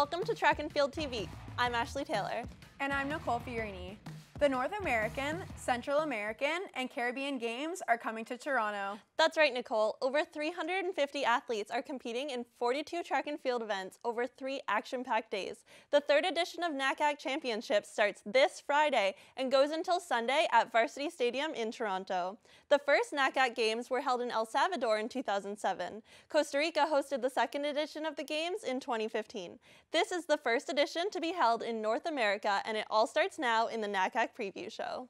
Welcome to Track and Field TV. I'm Ashley Taylor. And I'm Nicole Fiorini. The North American, Central American, and Caribbean Games are coming to Toronto. That's right, Nicole. Over 350 athletes are competing in 42 track and field events over 3 action-packed days. The third edition of NACAC Championships starts this Friday and goes until Sunday at Varsity Stadium in Toronto. The first NACAC Games were held in El Salvador in 2007. Costa Rica hosted the second edition of the Games in 2015. This is the first edition to be held in North America, and it all starts now in the NACAC preview show.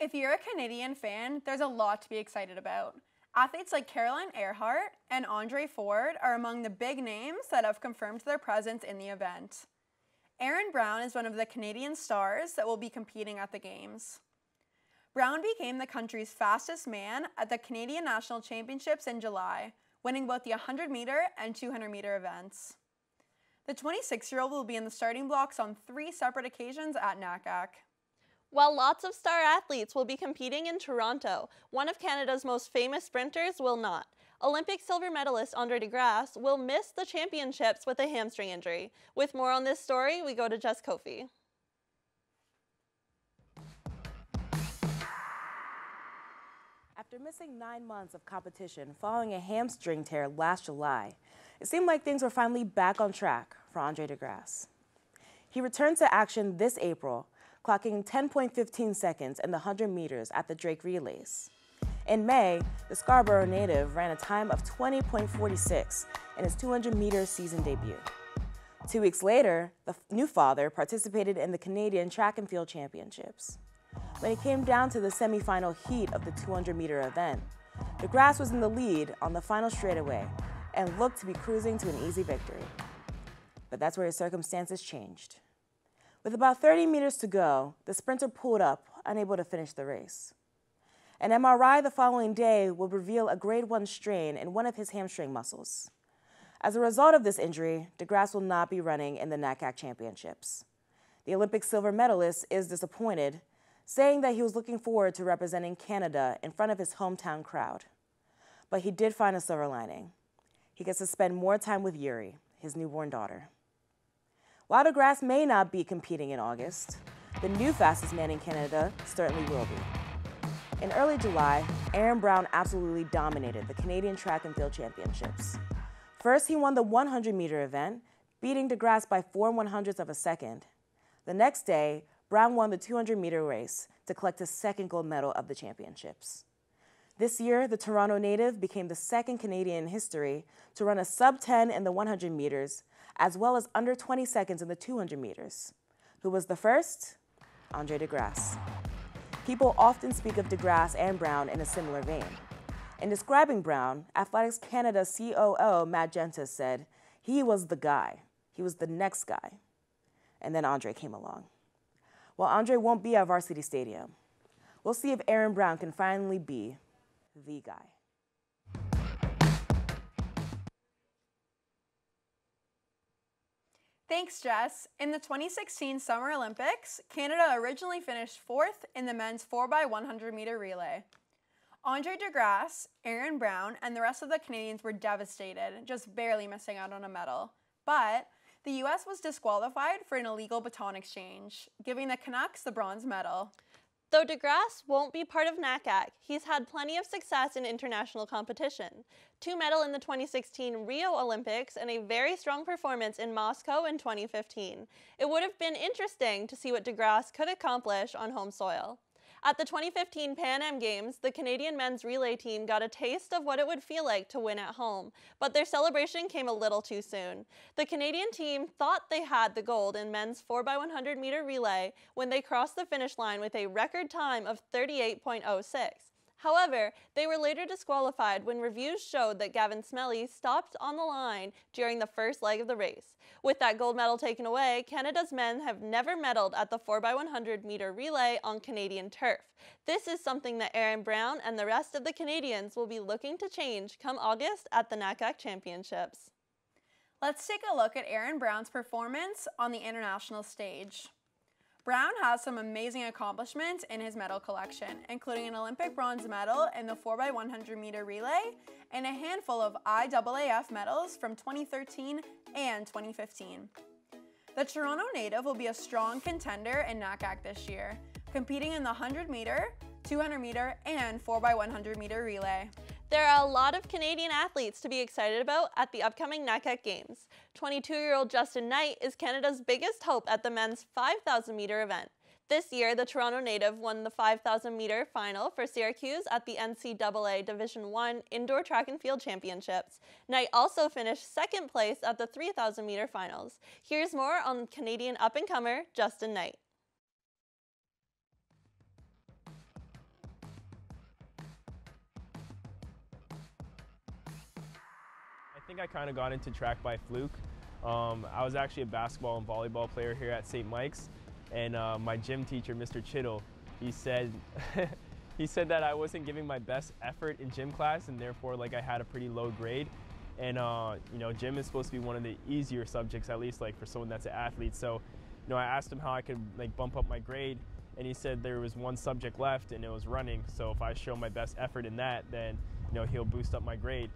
If you're a Canadian fan, there's a lot to be excited about. Athletes like Caroline Ehrhardt and Andre Ford are among the big names that have confirmed their presence in the event. Aaron Brown is one of the Canadian stars that will be competing at the Games. Brown became the country's fastest man at the Canadian National Championships in July, winning both the 100-meter and 200-meter events. The 26-year-old will be in the starting blocks on 3 separate occasions at NACAC. While lots of star athletes will be competing in Toronto, one of Canada's most famous sprinters will not. Olympic silver medalist Andre de Grasse will miss the championships with a hamstring injury. With more on this story, we go to Jess Kofi. After missing 9 months of competition following a hamstring tear last July, it seemed like things were finally back on track for Andre de Grasse. He returned to action this April, clocking 10.15 seconds in the 100 meters at the Drake Relays. In May, the Scarborough native ran a time of 20.46 in his 200-meter season debut. 2 weeks later, the new father participated in the Canadian Track and Field Championships. When it came down to the semifinal heat of the 200-meter event, de Grasse was in the lead on the final straightaway and looked to be cruising to an easy victory. But that's where his circumstances changed. With about 30 meters to go, the sprinter pulled up, unable to finish the race. An MRI the following day will reveal a grade 1 strain in one of his hamstring muscles. As a result of this injury, de Grasse will not be running in the NACAC Championships. The Olympic silver medalist is disappointed, saying that he was looking forward to representing Canada in front of his hometown crowd. But he did find a silver lining. He gets to spend more time with Yuri, his newborn daughter. While de Grasse may not be competing in August, the new fastest man in Canada certainly will be. In early July, Aaron Brown absolutely dominated the Canadian Track and Field Championships. First, he won the 100-meter event, beating de Grasse by 4 1/100ths of a second. The next day, Brown won the 200-meter race to collect his second gold medal of the championships. This year, the Toronto native became the second Canadian in history to run a sub-10 in the 100 meters, as well as under 20 seconds in the 200 meters. Who was the first? Andre de Grasse. People often speak of de Grasse and Brown in a similar vein. In describing Brown, Athletics Canada COO Matt Gentis said, "He was the guy. He was the next guy." And then Andre came along. Well, Andre won't be at Varsity Stadium. We'll see if Aaron Brown can finally be the guy. Thanks, Jess. In the 2016 Summer Olympics, Canada originally finished 4th in the men's 4x100-meter relay. Andre de Grasse, Aaron Brown, and the rest of the Canadians were devastated, just barely missing out on a medal. But the U.S. was disqualified for an illegal baton exchange, giving the Canucks the bronze medal. Though de Grasse won't be part of NACAC, he's had plenty of success in international competition. 2 medals in the 2016 Rio Olympics and a very strong performance in Moscow in 2015. It would have been interesting to see what de Grasse could accomplish on home soil. At the 2015 Pan Am Games, the Canadian men's relay team got a taste of what it would feel like to win at home, but their celebration came a little too soon. The Canadian team thought they had the gold in men's 4x100-meter relay when they crossed the finish line with a record time of 38.06. However, they were later disqualified when reviews showed that Gavin Smelly stopped on the line during the first leg of the race. With that gold medal taken away, Canada's men have never medaled at the 4x100-meter relay on Canadian turf. This is something that Aaron Brown and the rest of the Canadians will be looking to change come August at the NACAC Championships. Let's take a look at Aaron Brown's performance on the international stage. Brown has some amazing accomplishments in his medal collection, including an Olympic bronze medal in the 4x100-meter relay and a handful of IAAF medals from 2013 and 2015. The Toronto native will be a strong contender in NACAC this year, competing in the 100 meter, 200 meter, and 4x100 meter relay. There are a lot of Canadian athletes to be excited about at the upcoming NACAC Games. 22-year-old Justin Knight is Canada's biggest hope at the men's 5,000 meter event. This year, the Toronto native won the 5,000 meter final for Syracuse at the NCAA Division I Indoor Track and Field Championships. Knight also finished second place at the 3,000 meter finals. Here's more on Canadian up-and-comer Justin Knight. I think I kind of got into track by fluke. I was actually a basketball and volleyball player here at St. Mike's, and my gym teacher, Mr. Chittle, he said that I wasn't giving my best effort in gym class, and therefore, like, I had a pretty low grade. And you know, gym is supposed to be one of the easier subjects, at least like for someone that's an athlete. So, you know, I asked him how I could like bump up my grade, and he said there was one subject left, and it was running. So if I show my best effort in that, then you know he'll boost up my grade.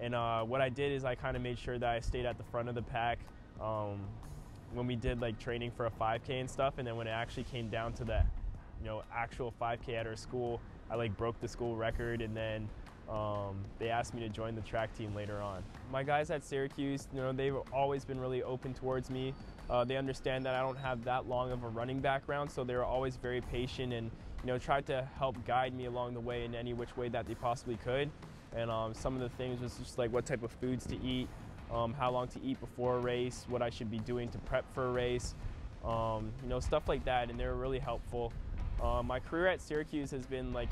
And what I did is I kind of made sure that I stayed at the front of the pack when we did like training for a 5K and stuff. And then when it actually came down to the, you know, actual 5K at our school, I like broke the school record. And then they asked me to join the track team later on. My guys at Syracuse, you know, they've always been really open towards me. They understand that I don't have that long of a running background, so they were always very patient and, you know, tried to help guide me along the way in any which way that they possibly could. And some of the things was just like what type of foods to eat, how long to eat before a race, what I should be doing to prep for a race, you know, stuff like that. And they were really helpful. My career at Syracuse has been like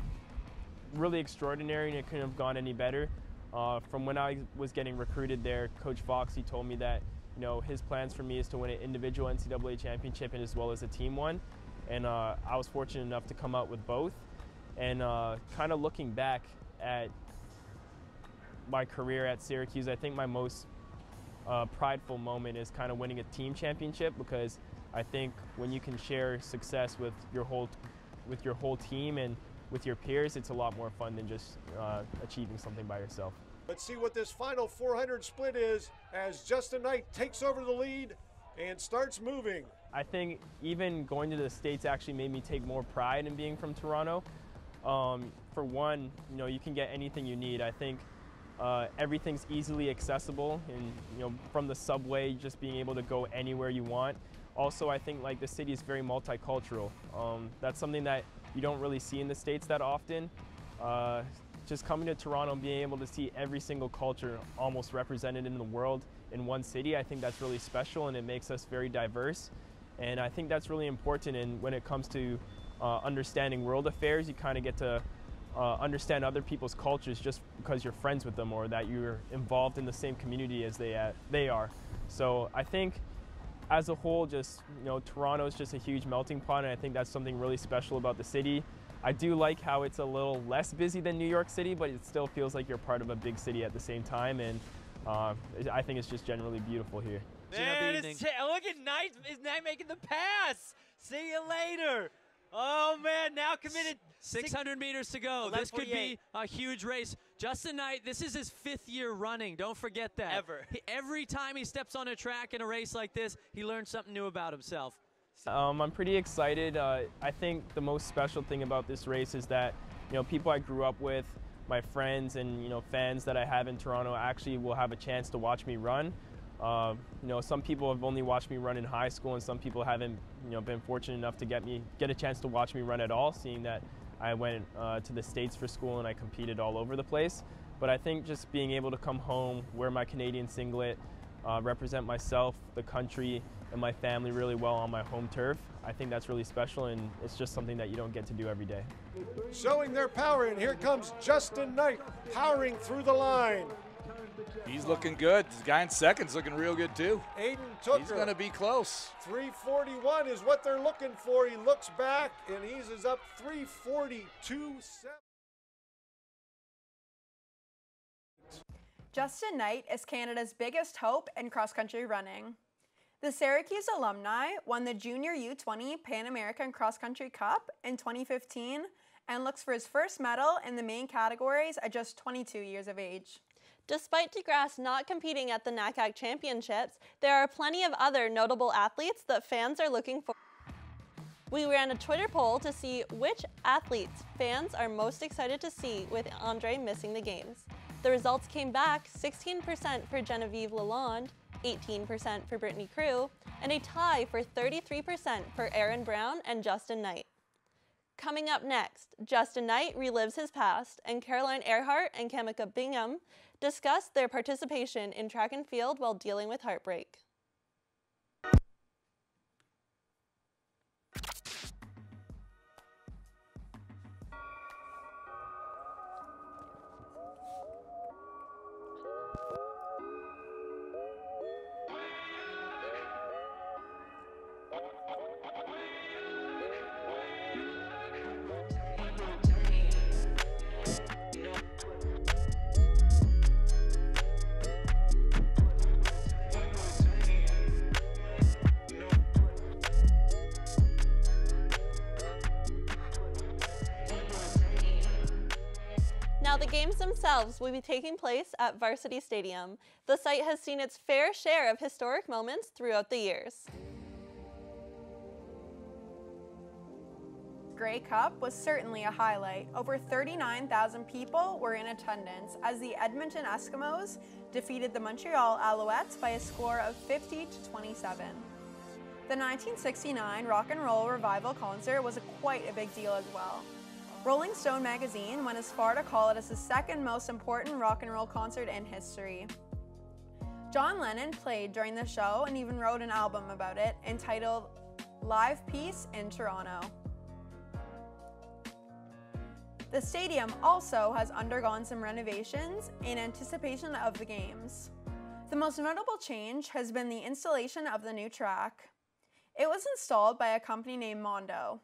really extraordinary, and it couldn't have gone any better. From when I was getting recruited there, Coach Fox, he told me that, you know, his plans for me is to win an individual NCAA championship and as well as a team one. And I was fortunate enough to come out with both. And kind of looking back at my career at Syracuse, I think my most prideful moment is kind of winning a team championship, because I think when you can share success with your whole team and with your peers, it's a lot more fun than just achieving something by yourself. Let's see what this final 400 split is as Justin Knight takes over the lead and starts moving. I think even going to the States actually made me take more pride in being from Toronto. For one, you know, you can get anything you need. I think everything's easily accessible, and you know, from the subway, just being able to go anywhere you want. Also, I think like the city is very multicultural. That's something that you don't really see in the States that often. Just coming to Toronto and being able to see every single culture almost represented in the world in one city, I think that's really special, and it makes us very diverse. And I think that's really important. And when it comes to understanding world affairs, you kind of get to understand other people's cultures just because you're friends with them, or that you're involved in the same community as they are. So I think as a whole, just, you know, Toronto is just a huge melting pot, and I think that's something really special about the city. I do like how it's a little less busy than New York City, but it still feels like you're part of a big city at the same time, and I think it's just generally beautiful here. Man, look at Knight, is Knight making the pass? See you later. Oh man, now committed. 600 meters to go. This could be a huge race. Justin Knight, this is his 5th year running. Don't forget that. Ever. Every time he steps on a track in a race like this, he learns something new about himself. I'm pretty excited. I think the most special thing about this race is that, you know, people I grew up with, my friends and, you know, fans that I have in Toronto actually will have a chance to watch me run. You know, some people have only watched me run in high school, and some people haven't, you know, been fortunate enough to get a chance to watch me run at all, seeing that I went to the States for school and I competed all over the place. But I think just being able to come home, wear my Canadian singlet, represent myself, the country, and my family really well on my home turf, I think that's really special, and it's just something that you don't get to do every day. Showing their power, and here comes Justin Knight powering through the line. He's looking good. The guy in second's looking real good too. Aiden Tooker. He's going to be close. 3:41 is what they're looking for. He looks back and he's up 3:42.7. Justin Knight is Canada's biggest hope in cross-country running. The Syracuse alumni won the Junior U20 Pan American Cross Country Cup in 2015 and looks for his first medal in the main categories at just 22 years of age. Despite de Grasse not competing at the NACAC Championships, there are plenty of other notable athletes that fans are looking for. We ran a Twitter poll to see which athletes fans are most excited to see with Andre missing the games. The results came back 16% for Genevieve Lalonde, 18% for Brittany Crew, and a tie for 33% for Aaron Brown and Justin Knight. Coming up next, Justin Knight relives his past, and Caroline Ehrhardt and Khamica Bingham discuss their participation in track and field while dealing with heartbreak. Themselves will be taking place at Varsity Stadium. The site has seen its fair share of historic moments throughout the years. Grey Cup was certainly a highlight. Over 39,000 people were in attendance as the Edmonton Eskimos defeated the Montreal Alouettes by a score of 50-27. The 1969 rock and roll revival concert was quite a big deal as well. Rolling Stone magazine went as far to call it as the second most important rock and roll concert in history. John Lennon played during the show and even wrote an album about it entitled Live Peace in Toronto. The stadium also has undergone some renovations in anticipation of the games. The most notable change has been the installation of the new track. It was installed by a company named Mondo.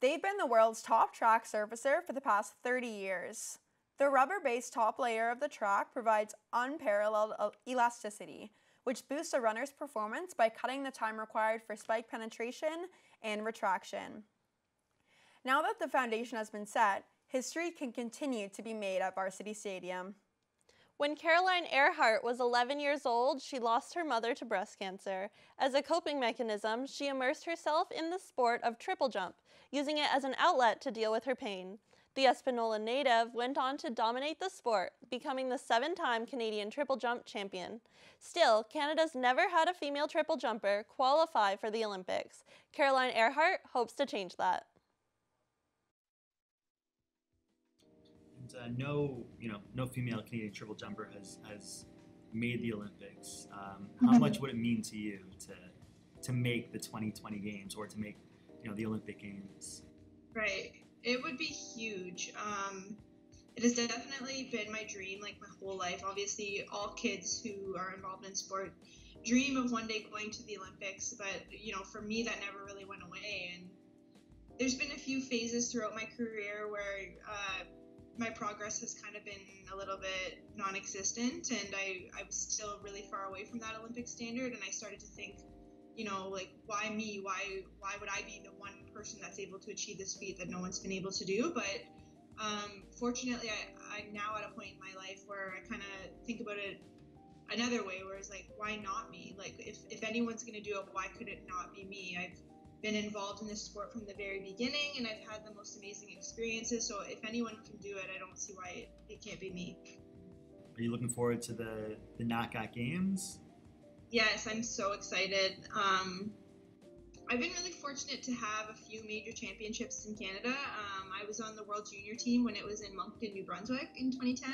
They've been the world's top track surfacer for the past 30 years. The rubber-based top layer of the track provides unparalleled elasticity, which boosts a runner's performance by cutting the time required for spike penetration and retraction. Now that the foundation has been set, history can continue to be made at Varsity Stadium. When Caroline Ehrhardt was 11 years old, she lost her mother to breast cancer. As a coping mechanism, she immersed herself in the sport of triple jump, using it as an outlet to deal with her pain. The Espanola native went on to dominate the sport, becoming the 7-time Canadian triple jump champion. Still, Canada's never had a female triple jumper qualify for the Olympics. Caroline Ehrhardt hopes to change that. No female Canadian triple jumper has made the Olympics. How much would it mean to you to make the 2020 games or to make the Olympic games? Right, it would be huge. It has definitely been my dream, like my whole life. Obviously, all kids who are involved in sport dream of one day going to the Olympics, but for me, that never really went away. And there's been a few phases throughout my career where my progress has kind of been a little bit non-existent, and I was still really far away from that Olympic standard, and I started to think, why me? Why would I be the one person that's able to achieve this feat that no one's been able to do? But fortunately, I'm now at a point in my life where I kind of think about it another way, where it's like, why not me? Like, if anyone's going to do it, why could it not be me? I've been involved in this sport from the very beginning, and I've had the most amazing experiences, so if anyone can do it, I don't see why it can't be me. Are you looking forward to the NACAC Games? Yes, I'm so excited. I've been really fortunate to have a few major championships in Canada. I was on the World Junior team when it was in Moncton, New Brunswick in 2010,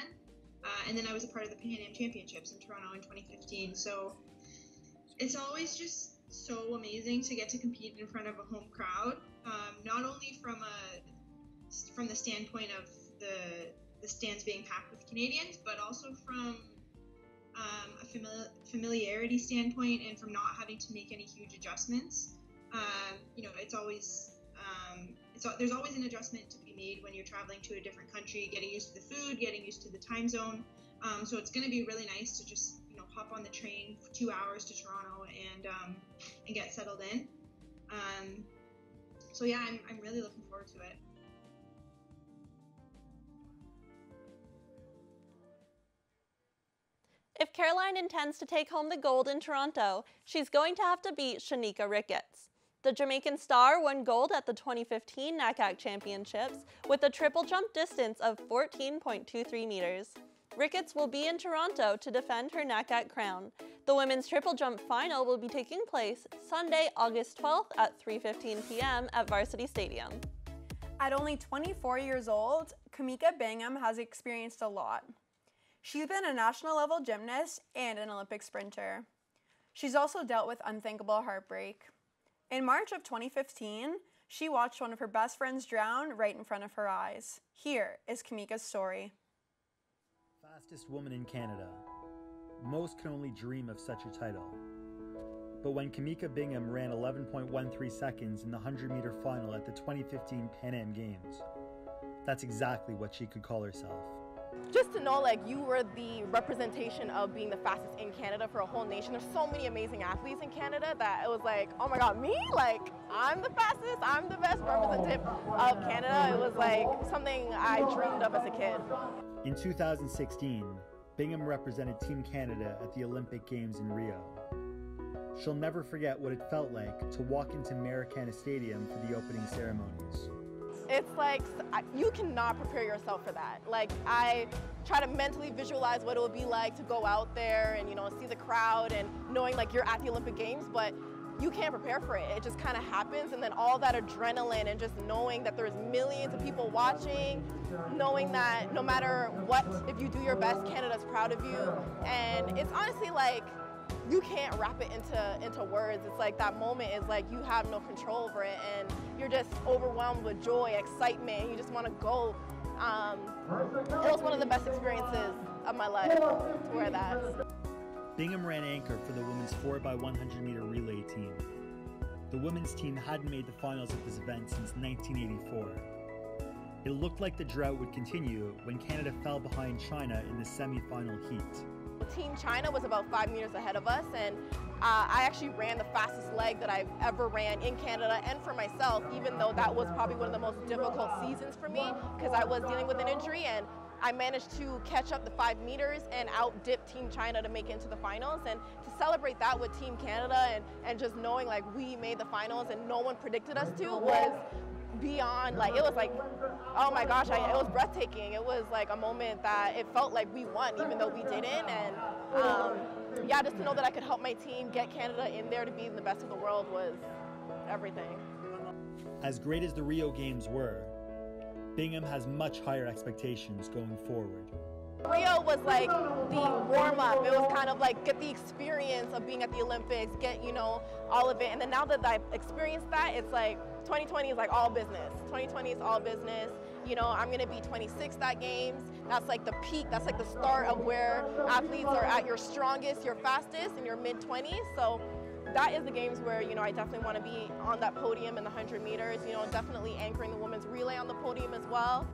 and then I was a part of the Pan Am Championships in Toronto in 2015, so it's always just so amazing to get to compete in front of a home crowd, not only from the standpoint of the stands being packed with Canadians, but also from a familiarity standpoint and from not having to make any huge adjustments. It's always there's always an adjustment to be made when you're traveling to a different country, getting used to the food, getting used to the time zone. So it's going to be really nice to just hop on the train for 2 hours to Toronto and get settled in. So yeah, I'm really looking forward to it. If Caroline intends to take home the gold in Toronto, she's going to have to beat Shanika Ricketts. The Jamaican star won gold at the 2015 NACAC Championships with a triple jump distance of 14.23 meters. Ricketts will be in Toronto to defend her NACAC crown. The women's triple jump final will be taking place Sunday, August 12th at 3:15 p.m. at Varsity Stadium. At only 24 years old, Khamica Bingham has experienced a lot. She's been a national level gymnast and an Olympic sprinter. She's also dealt with unthinkable heartbreak. In March of 2015, she watched one of her best friends drown right in front of her eyes. Here is Khamica's story. Fastest woman in Canada. Most can only dream of such a title. But when Khamica Bingham ran 11.13 seconds in the 100-meter final at the 2015 Pan Am Games, that's exactly what she could call herself. Just to know, like, you were the representation of being the fastest in Canada for a whole nation. There's so many amazing athletes in Canada that it was like, oh my god, me? Like, I'm the fastest, I'm the best representative of Canada. It was like something I dreamed of as a kid. In 2016, Bingham represented Team Canada at the Olympic Games in Rio. She'll never forget what it felt like to walk into Maracana Stadium for the opening ceremonies. It's like, you cannot prepare yourself for that. Like, I try to mentally visualize what it would be like to go out there and, you know, see the crowd and knowing like you're at the Olympic Games, but you can't prepare for it. It just kind of happens, and then all that adrenaline and just knowing that there's millions of people watching, knowing that no matter what, if you do your best, Canada's proud of you. And it's honestly like, you can't wrap it into words. It's like that moment is like you have no control over it, and you're just overwhelmed with joy, excitement, and you just want to go. It was one of the best experiences of my life to wear that. Bingham ran anchor for the women's 4x100 meter relay team. The women's team hadn't made the finals at this event since 1984. It looked like the drought would continue when Canada fell behind China in the semi-final heat. Team China was about 5 meters ahead of us, and I actually ran the fastest leg that I've ever ran in Canada and for myself, even though that was probably one of the most difficult seasons for me because I was dealing with an injury, and I managed to catch up the 5 meters and out-dip Team China to make it into the finals. And to celebrate that with Team Canada and just knowing like we made the finals and no one predicted us to was beyond, like, it was like, oh my gosh, it was breathtaking. It was like a moment that it felt like we won even though we didn't. And yeah, just to know that I could help my team get Canada in there to be the best of the world was everything. As great as the Rio Games were, Bingham has much higher expectations going forward. Rio was like the warm-up. It was kind of like get the experience of being at the Olympics, get, you know, all of it. And then now that I've experienced that, it's like 2020 is like all business. 2020 is all business. You know, I'm gonna be 26 at games. That's like the peak, that's like the start of where athletes are at your strongest, your fastest, in your mid-20s. So that is the games where, you know, I definitely wanna be on that podium in the 100 meters, you know, definitely anchoring the women's relay on the podium as well.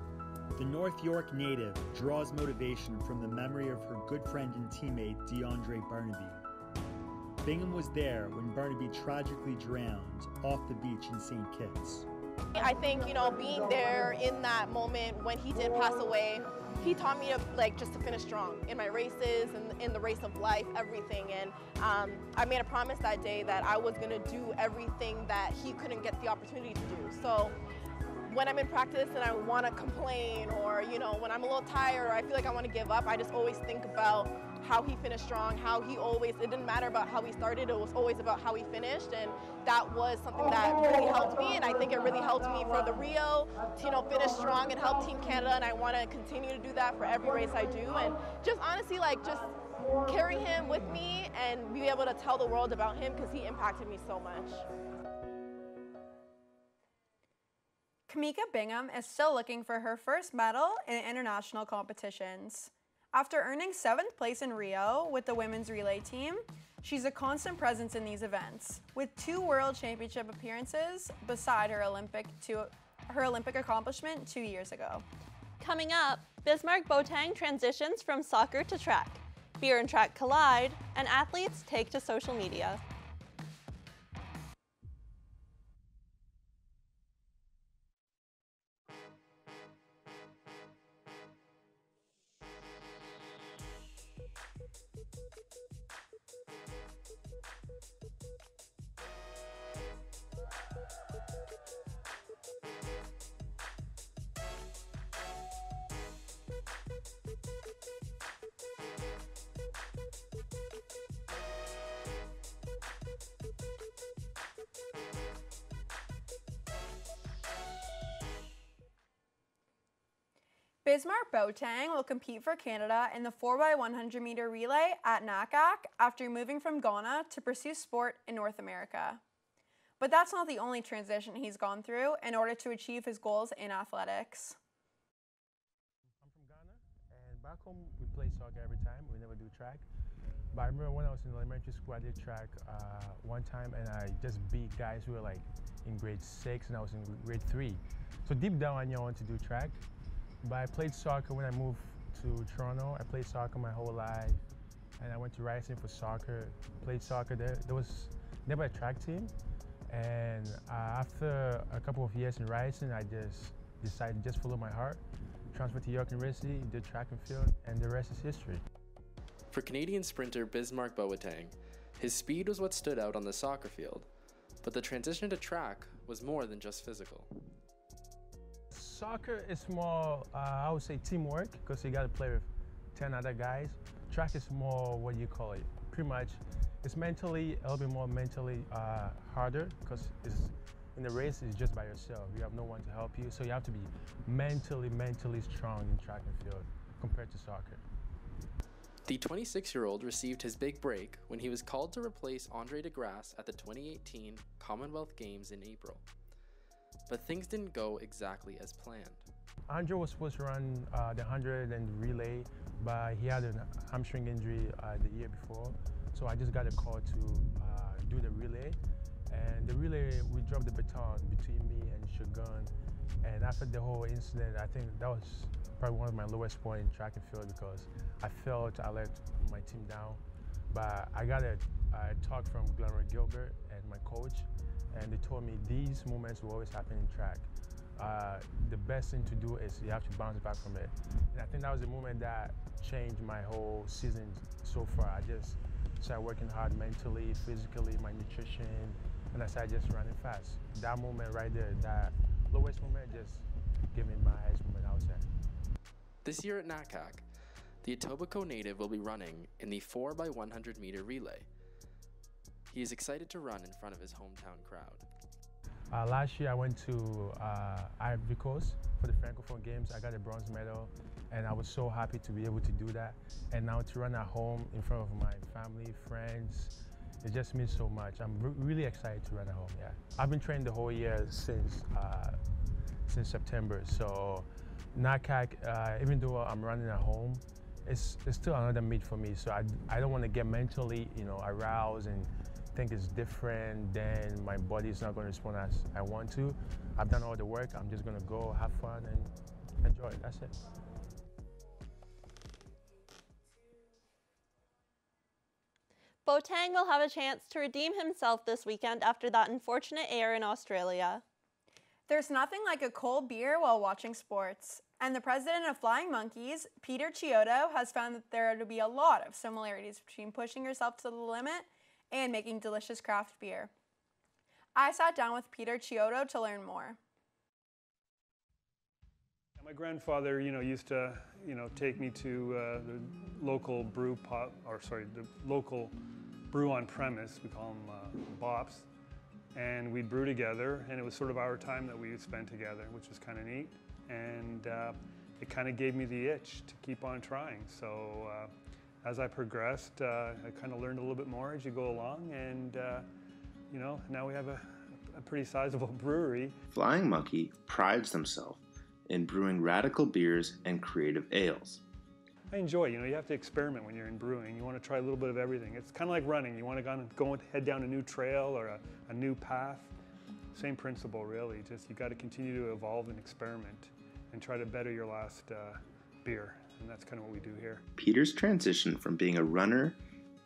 The North York native draws motivation from the memory of her good friend and teammate, DeAndre Barnaby. Bingham was there when Barnaby tragically drowned off the beach in St. Kitts. I think, you know, being there in that moment when he did pass away, he taught me to, like, just to finish strong in my races and in the race of life, everything. And I made a promise that day that I was going to do everything that he couldn't get the opportunity to do. So when I'm in practice and I want to complain, or, you know, when I'm a little tired or I feel like I want to give up, I just always think about how he finished strong, how he always, it didn't matter about how he started, it was always about how he finished. And that was something that really helped me, and I think it really helped me for the Rio to, you know, finish strong and help Team Canada, and I want to continue to do that for every race I do. And just honestly, like, just carry him with me and be able to tell the world about him, because he impacted me so much. Khamica Bingham is still looking for her first medal in international competitions. After earning 7th place in Rio with the women's relay team, she's a constant presence in these events, with 2 World Championship appearances beside her Olympic accomplishment 2 years ago. Coming up, Bismarck Boateng transitions from soccer to track. Beer and track collide, and athletes take to social media. Bismarck Boateng will compete for Canada in the 4x100 meter relay at NACAC after moving from Ghana to pursue sport in North America. But that's not the only transition he's gone through in order to achieve his goals in athletics. I'm from Ghana, and back home we play soccer every time. We never do track. But I remember when I was in elementary school, I did track one time, and I just beat guys who were like in grade 6, and I was in grade 3. So deep down, I knew I wanted to do track. But I played soccer when I moved to Toronto. I played soccer my whole life, and I went to Ryerson for soccer, played soccer there. There was never a track team, and after a couple of years in Ryerson, I just decided to just follow my heart, transferred to York University, did track and field, and the rest is history. For Canadian sprinter Bismarck Boateng, his speed was what stood out on the soccer field, but the transition to track was more than just physical. Soccer is more, I would say, teamwork, because you got to play with 10 other guys. Track is more, what do you call it? Pretty much, it's mentally, a little bit more mentally harder, because in the race, it's just by yourself. You have no one to help you, so you have to be mentally strong in track and field compared to soccer. The 26-year-old received his big break when he was called to replace Andre de Grasse at the 2018 Commonwealth Games in April. But things didn't go exactly as planned. Andre was supposed to run the 100 and relay, but he had a hamstring injury the year before. So I just got a call to do the relay. And the relay, we dropped the baton between me and Shogun. And after the whole incident, I think that was probably one of my lowest points in track and field, because I felt I let my team down. But I got a talk from Glenroy Gilbert and my coach, and they told me these moments will always happen in track. The best thing to do is you have to bounce back from it. And I think that was the moment that changed my whole season so far. I just started working hard mentally, physically, my nutrition, and I started just running fast. That moment right there, that lowest moment, just gave me my highest moment I was at. This year at NACAC, the Etobicoke native will be running in the 4x100 meter relay. He is excited to run in front of his hometown crowd. Last year I went to Ivory Coast for the Francophone Games. I got a bronze medal, and I was so happy to be able to do that. And now to run at home in front of my family, friends, it just means so much. I'm really excited to run at home, yeah. I've been training the whole year since September. So NACAC, even though I'm running at home, it's still another meet for me. So I don't want to get mentally, you know, aroused and think it's different, then my body's not going to respond as I want to. I've done all the work. I'm just going to go have fun and enjoy it. That's it. Boateng will have a chance to redeem himself this weekend after that unfortunate air in Australia. There's nothing like a cold beer while watching sports, and the president of Flying Monkeys, Peter Chiodo, has found that there are to be a lot of similarities between pushing yourself to the limit and making delicious craft beer. I sat down with Peter Chiodo to learn more. My grandfather, you know, used to, you know, take me to the local brew on premise. We call them bops, and we'd brew together, and it was sort of our time that we would spend together, which was kind of neat, and it kind of gave me the itch to keep on trying. So. As I progressed, I kind of learned a little bit more as you go along, and you know, now we have a pretty sizable brewery. Flying Monkey prides themselves in brewing radical beers and creative ales. I enjoy, you know, you have to experiment when you're in brewing. You want to try a little bit of everything. It's kind of like running. You want to go and head down a new trail or a new path. Same principle, really. Just you got to continue to evolve and experiment and try to better your last beer. And that's kind of what we do here. Peter's transition from being a runner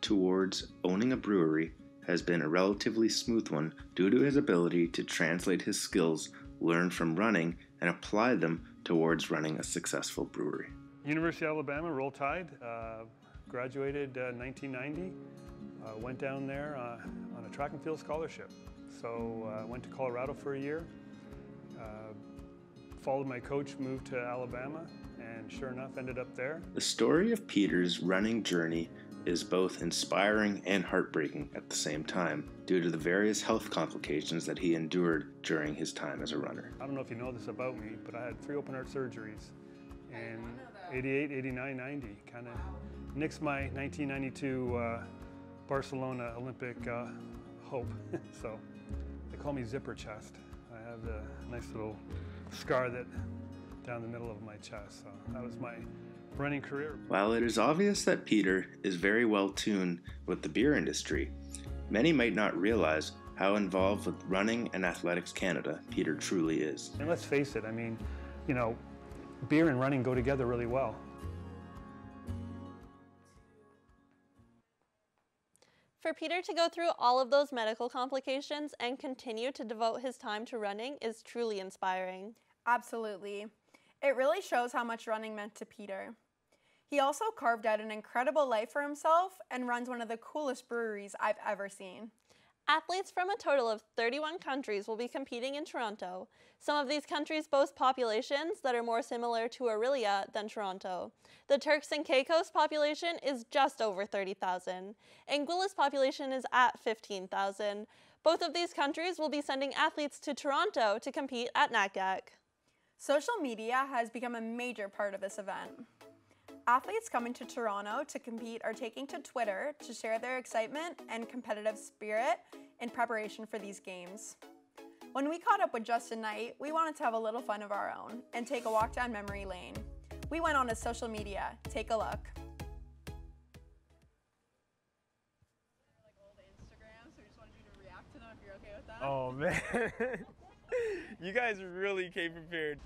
towards owning a brewery has been a relatively smooth one due to his ability to translate his skills learned from running and apply them towards running a successful brewery. University of Alabama, Roll Tide, graduated 1990, went down there on a track and field scholarship. So I went to Colorado for a year, followed my coach, moved to Alabama, and sure enough ended up there. The story of Peter's running journey is both inspiring and heartbreaking at the same time due to the various health complications that he endured during his time as a runner. I don't know if you know this about me, but I had 3 open heart surgeries and 88, 89, 90, kind of nixed my 1992 Barcelona Olympic hope. So they call me zipper chest. I have a nice little scar that down the middle of my chest. So that was my running career. While it is obvious that Peter is very well tuned with the beer industry, many might not realize how involved with Running and Athletics Canada Peter truly is. And let's face it, I mean, you know, beer and running go together really well. For Peter to go through all of those medical complications and continue to devote his time to running is truly inspiring. Absolutely. It really shows how much running meant to Peter. He also carved out an incredible life for himself and runs one of the coolest breweries I've ever seen. Athletes from a total of 31 countries will be competing in Toronto. Some of these countries boast populations that are more similar to Orillia than Toronto. The Turks and Caicos population is just over 30,000. Anguilla's population is at 15,000. Both of these countries will be sending athletes to Toronto to compete at NACAC. Social media has become a major part of this event. Athletes coming to Toronto to compete are taking to Twitter to share their excitement and competitive spirit in preparation for these games. When we caught up with Justin Knight, we wanted to have a little fun of our own and take a walk down memory lane. We went on to social media. Take a look. Like old Instagram, so we just wanted you to react to them if you're okay with that. Oh man, you guys really came prepared.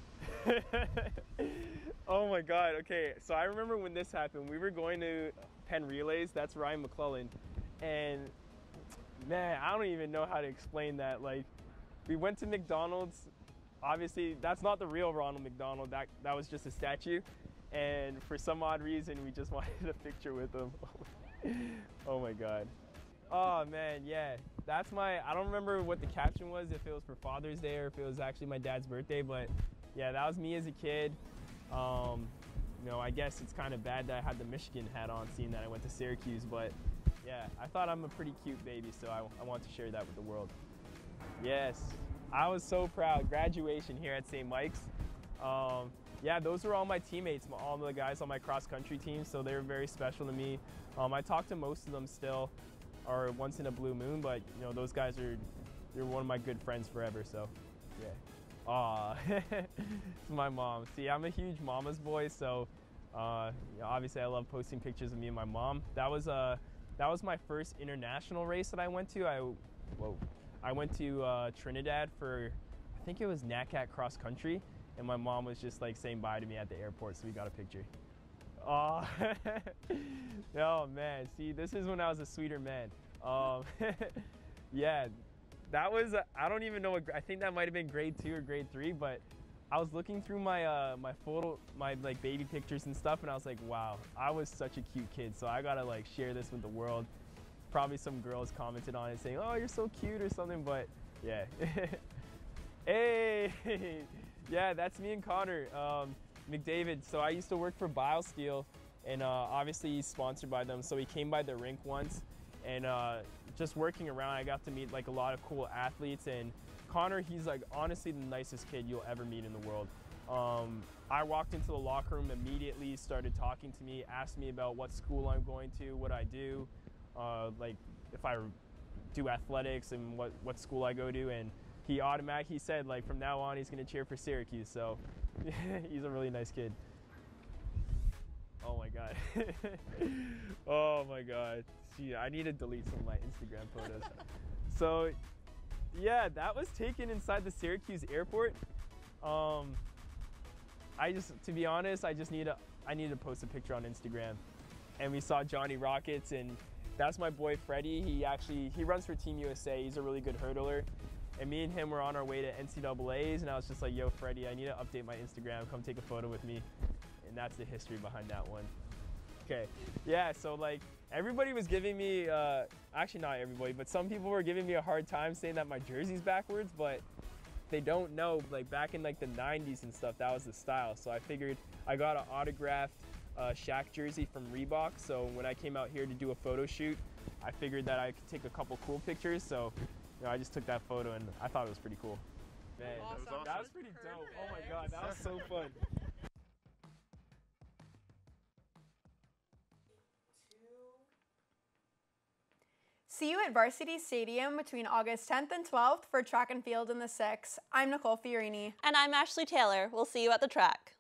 Oh my God, okay, so I remember when this happened, we were going to Pan Relays, that's Ryan McClellan, and man, I don't even know how to explain that. Like, we went to McDonald's, obviously, that's not the real Ronald McDonald, that was just a statue, and for some odd reason, we just wanted a picture with him. Oh my God. Oh man, yeah, that's my, I don't remember what the caption was, if it was for Father's Day or if it was actually my dad's birthday, but yeah, that was me as a kid. You know, I guess it's kind of bad that I had the Michigan hat on, seeing that I went to Syracuse, but yeah, I thought I'm a pretty cute baby, so I want to share that with the world. Yes, I was so proud. Graduation here at St. Mike's. Yeah, those were all my teammates, all the guys on my cross-country team, so they were very special to me. I talk to most of them still, or once in a blue moon, but you know, those guys are, they're one of my good friends forever, so yeah. Aw, it's my mom. See, I'm a huge mama's boy, so obviously I love posting pictures of me and my mom. That was my first international race that I went to. I went to Trinidad for, I think it was NACAC cross country, and my mom was just like saying bye to me at the airport, so we got a picture. Aw, oh man, see, this is when I was a sweeter man. Yeah. That was, I don't even know, I think that might have been grade 2 or grade 3, but I was looking through my my like baby pictures and stuff, and I was like, wow, I was such a cute kid, so I gotta like share this with the world. Probably some girls commented on it saying, oh, you're so cute or something, but yeah. Hey, yeah, that's me and Connor McDavid. So I used to work for BioSteel, and obviously he's sponsored by them, so he came by the rink once, and just working around, I got to meet like a lot of cool athletes, and Connor, he's like honestly the nicest kid you'll ever meet in the world. I walked into the locker room immediately, started talking to me, asked me about what school I'm going to, what I do, like if I do athletics and what school I go to, and he automatically said like from now on he's gonna cheer for Syracuse, so he's a really nice kid. Oh my God. Oh my God. Gee, I need to delete some of my Instagram photos. So yeah, that was taken inside the Syracuse airport. I just, to be honest, I need to post a picture on Instagram. And we saw Johnny Rockets, and that's my boy Freddie. He runs for Team USA. He's a really good hurdler. And me and him were on our way to NCAAs, and I was just like, yo, Freddie, I need to update my Instagram. Come take a photo with me. And that's the history behind that one. Okay, yeah, so like everybody was giving me, actually not everybody, but some people were giving me a hard time saying that my jersey's backwards, but they don't know, like back in like the 90s and stuff, that was the style. So I figured I got an autographed Shaq jersey from Reebok. So when I came out here to do a photo shoot, I figured that I could take a couple cool pictures. So you know, I just took that photo, and I thought it was pretty cool. Man, awesome. That was pretty dope. Oh my God, that was so fun. See you at Varsity Stadium between August 10th and 12th for track and field in the 6. I'm Nicole Fiorini. And I'm Ashley Taylor. We'll see you at the track.